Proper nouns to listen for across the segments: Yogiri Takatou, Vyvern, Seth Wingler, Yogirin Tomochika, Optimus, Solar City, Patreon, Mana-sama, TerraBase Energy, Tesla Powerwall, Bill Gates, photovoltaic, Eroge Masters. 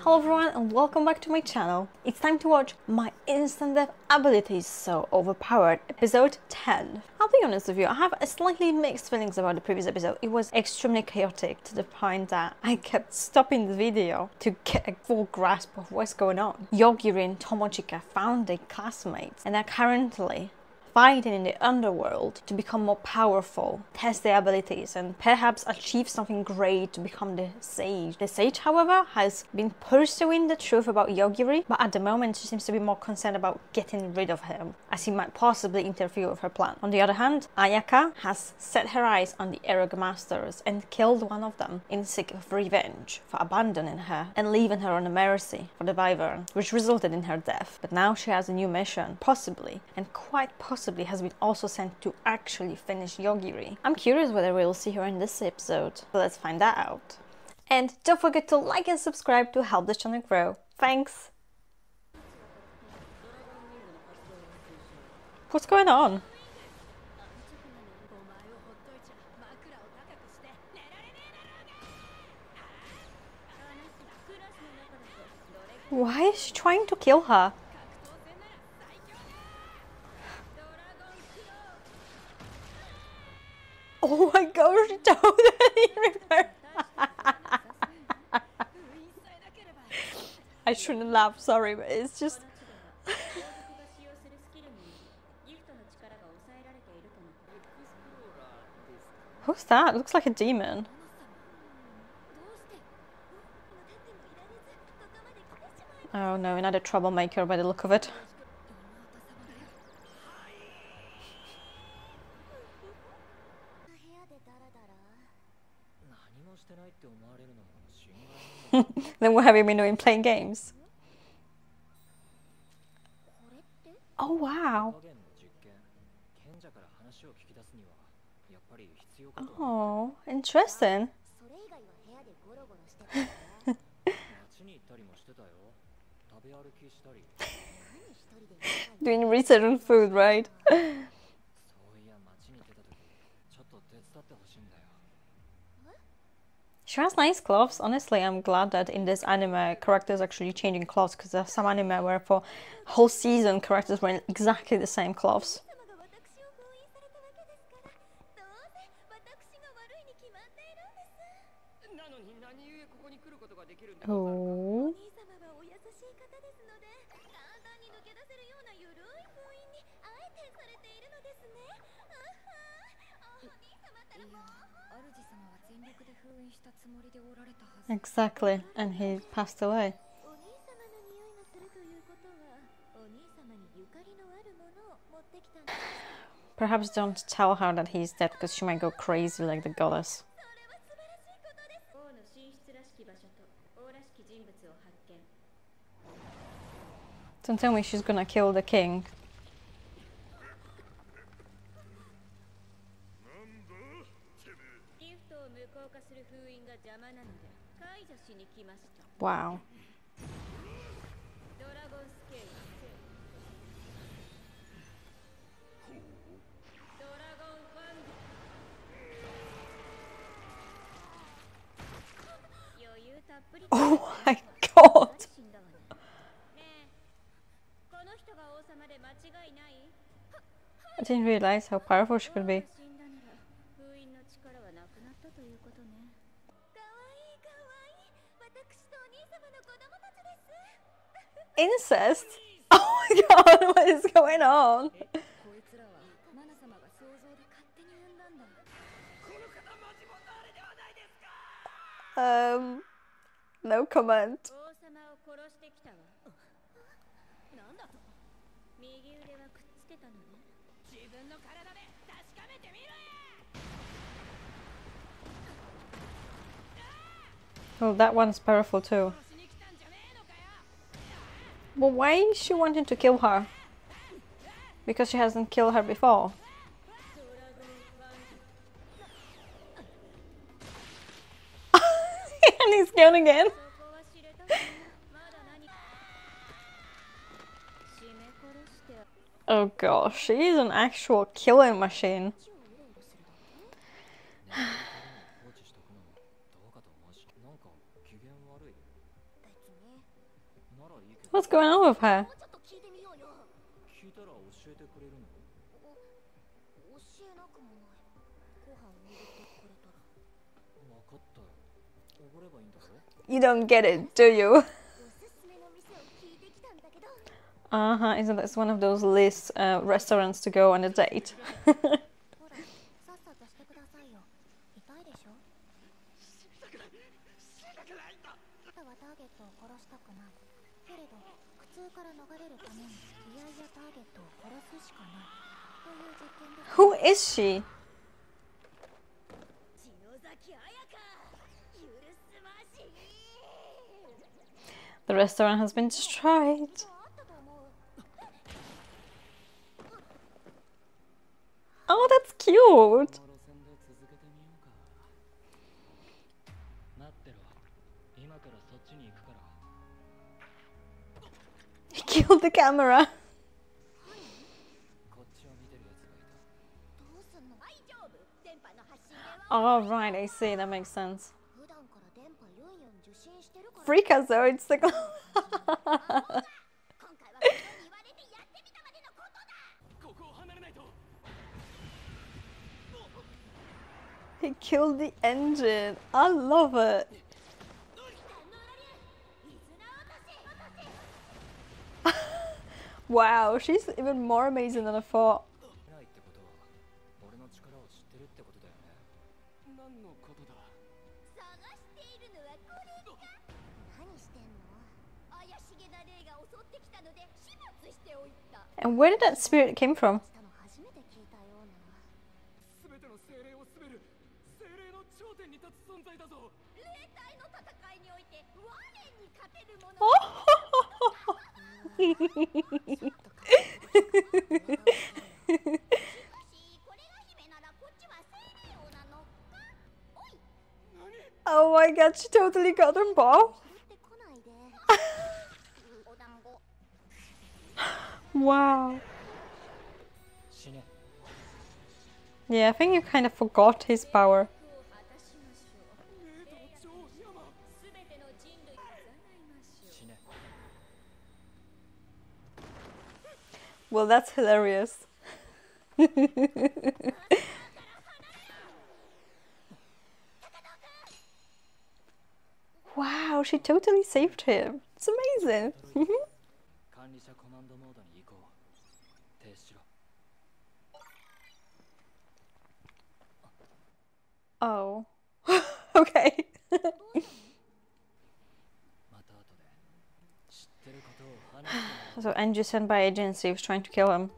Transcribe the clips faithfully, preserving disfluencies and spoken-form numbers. Hello everyone and welcome back to my channel. It's time to watch my instant death ability is so overpowered episode ten. I'll be honest with you, I have a slightly mixed feelings about the previous episode. It was extremely chaotic to the point that I kept stopping the video to get a full grasp of what's going on. Yogirin Tomochika found their classmates and are currently fighting in the underworld to become more powerful, test their abilities and perhaps achieve something great to become the sage. The sage, however, has been pursuing the truth about Yogiri, but at the moment she seems to be more concerned about getting rid of him, as he might possibly interfere with her plan. On the other hand, Ayaka has set her eyes on the Eroge Masters and killed one of them in seek of revenge for abandoning her and leaving her on the mercy for the Vyvern, which resulted in her death. But now she has a new mission, possibly, and quite possibly Possibly has been also sent to actually finish Yogiri. I'm curious whether we'll see her in this episode, so let's find that out. And don't forget to like and subscribe to help this channel grow. Thanks! What's going on? Why is she trying to kill her? Oh my gosh, she totally remembered. I shouldn't laugh, sorry, but it's just... Who's that? Looks like a demon. Oh no, another troublemaker by the look of it. Then what have you been doing playing games? Oh wow. Oh, interesting. Doing research on food, right? She has nice clothes. Honestly, I'm glad that in this anime characters actually changing clothes, because there's some anime where for whole season characters wearing exactly the same clothes. Oh. Exactly, and he passed away. Perhaps don't tell her that he's dead, because she might go crazy like the goddess. Don't tell me she's gonna kill the king. Wow. Oh my God. I didn't realize how powerful she could be. Incest? Oh my God, what is going on? Um, no comment. Well, that one's powerful too. But why is she wanting to kill her? Because she hasn't killed her before. And he's gone again. Oh gosh, she is an actual killing machine. What's going on with her? You don't get it, do you? Uh-huh, isn't that one of those lists, uh, restaurants to go on a date? Who is she? The restaurant has been destroyed. Oh, that's cute. He killed the camera. Oh, right, I see, that makes sense. Freakazoid signal. He killed the engine. I love it. Wow, she's even more amazing than I thought. And where did that spirit come from? Oh! Oh my god, she totally got them both. Wow. Yeah, I think you kind of forgot his power. Well, that's hilarious. Wow, she totally saved him. It's amazing. Oh. Okay. So Anju sent by agency was trying to kill him.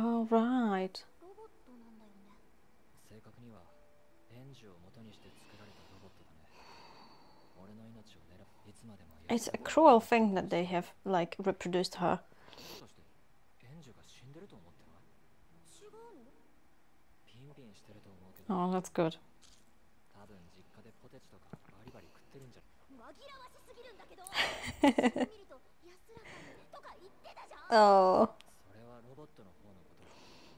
All right. It's a cruel thing that they have, like, reproduced her. Oh, that's good. Oh.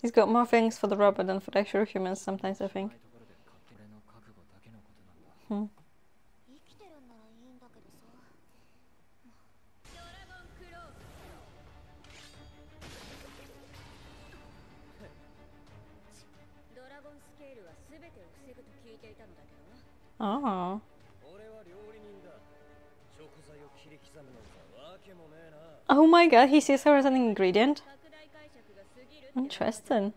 He's got more things for the robot than for the actual humans sometimes, I think. Hmm. Oh. Oh my god, he sees her as an ingredient? Interesting.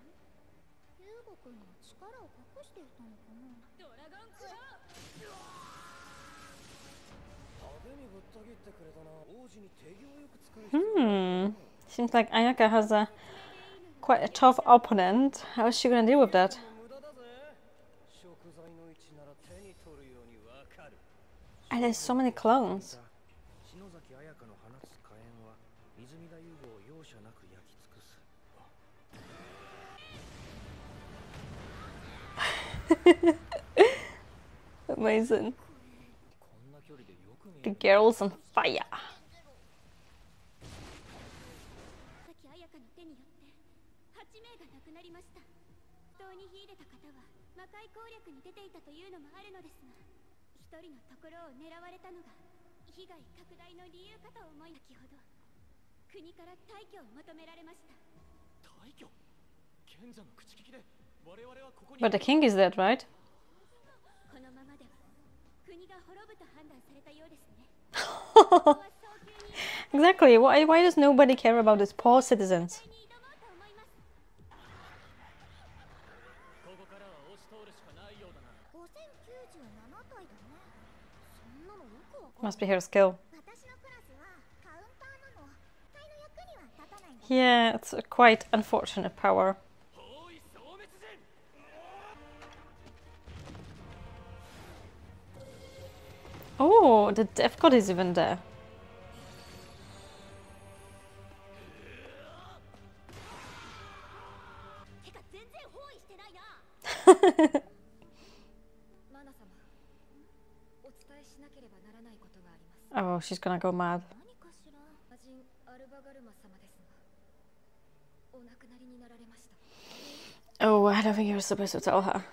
Hmm. Seems like Ayaka has a quite a tough opponent. How is she gonna deal with that? And there's so many clones. Amazing. The girl's on fire. But the king is dead, right? Exactly. Why, why does nobody care about these poor citizens? Must be her skill. Yeah, it's a quite unfortunate power. Oh, the Death God is even there. Oh, she's gonna go mad. Oh, I don't think you're supposed to tell her.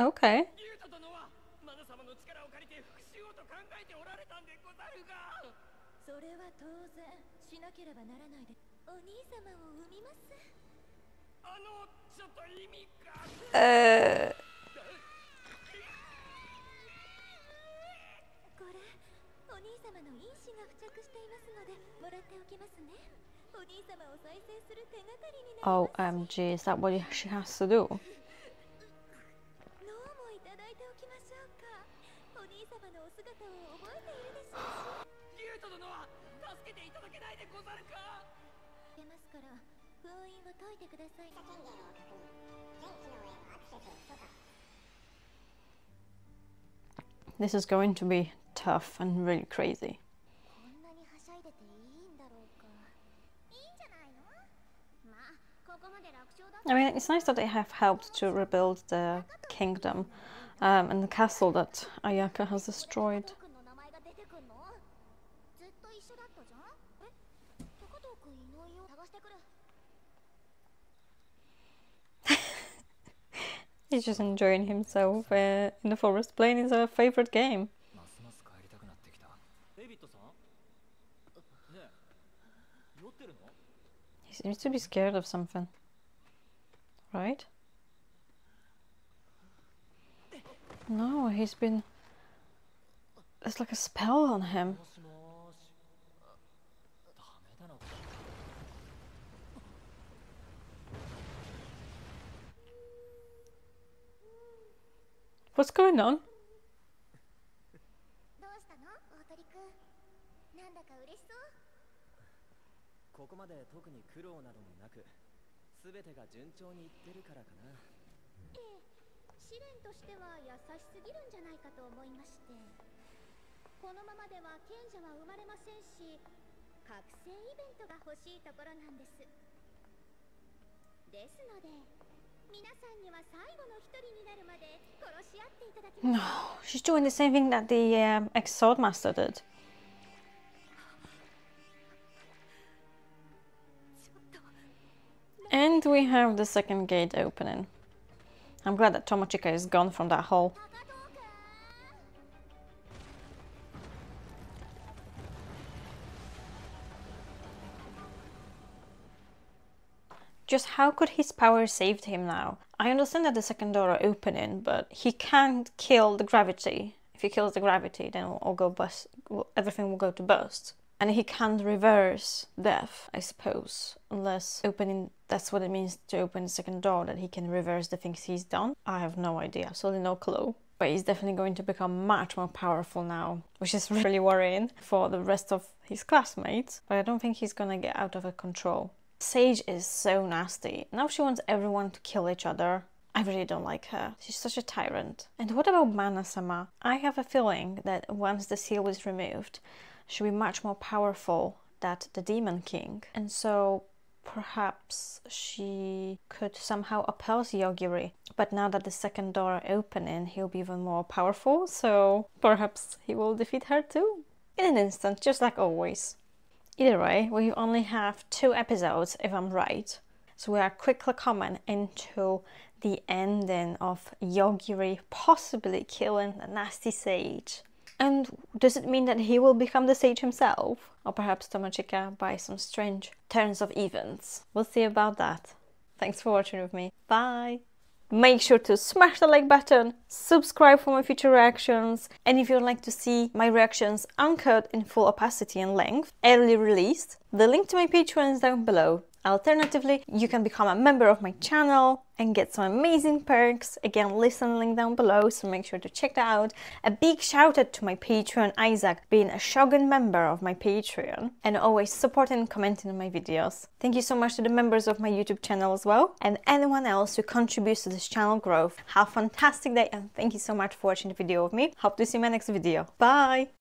Okay. Uh. O M G, is that what she has to do? This is going to be tough and really crazy. I mean, it's nice that they have helped to rebuild the kingdom um, and the castle that Ayaka has destroyed. He's just enjoying himself uh, in the forest, playing his uh, favorite game. He seems to be scared of something, right? No, he's been... There's like a spell on him. What's going on? No, she's doing the same thing that the um, ex-sword master did. And we have the second gate opening. I'm glad that Tomochika is gone from that hole. Just how could his power save him now? I understand that the second door are opening, but he can't kill the gravity. If he kills the gravity, then we'll all go bust. Everything will go to burst. And he can't reverse death, I suppose, unless opening, that's what it means to open the second door, that he can reverse the things he's done. I have no idea, absolutely no clue. But he's definitely going to become much more powerful now, which is really worrying for the rest of his classmates. But I don't think he's gonna get out of her control. Sage is so nasty. Now she wants everyone to kill each other. I really don't like her. She's such a tyrant. And what about Mana-sama? I have a feeling that once the seal is removed, she'll be much more powerful than the Demon King. And so perhaps she could somehow oppose Yogiri. But now that the second door opening, he'll be even more powerful, so perhaps he will defeat her too. In an instant, just like always. Either way, we only have two episodes, if I'm right. So we are quickly coming into the ending of Yogiri possibly killing the nasty sage. And does it mean that he will become the sage himself? Or perhaps Tomochika by some strange turns of events? We'll see about that. Thanks for watching with me. Bye! Make sure to smash the like button, subscribe for my future reactions, and if you'd like to see my reactions uncut in full opacity and length, early released, the link to my Patreon is down below. Alternatively, you can become a member of my channel and get some amazing perks. Again, listen link down below, so make sure to check that out. A big shout out to my Patreon Isaac, being a Shogun member of my Patreon and always supporting and commenting on my videos. Thank you so much to the members of my YouTube channel as well, and anyone else who contributes to this channel growth. Have a fantastic day and thank you so much for watching the video with me. Hope to see you in my next video. Bye!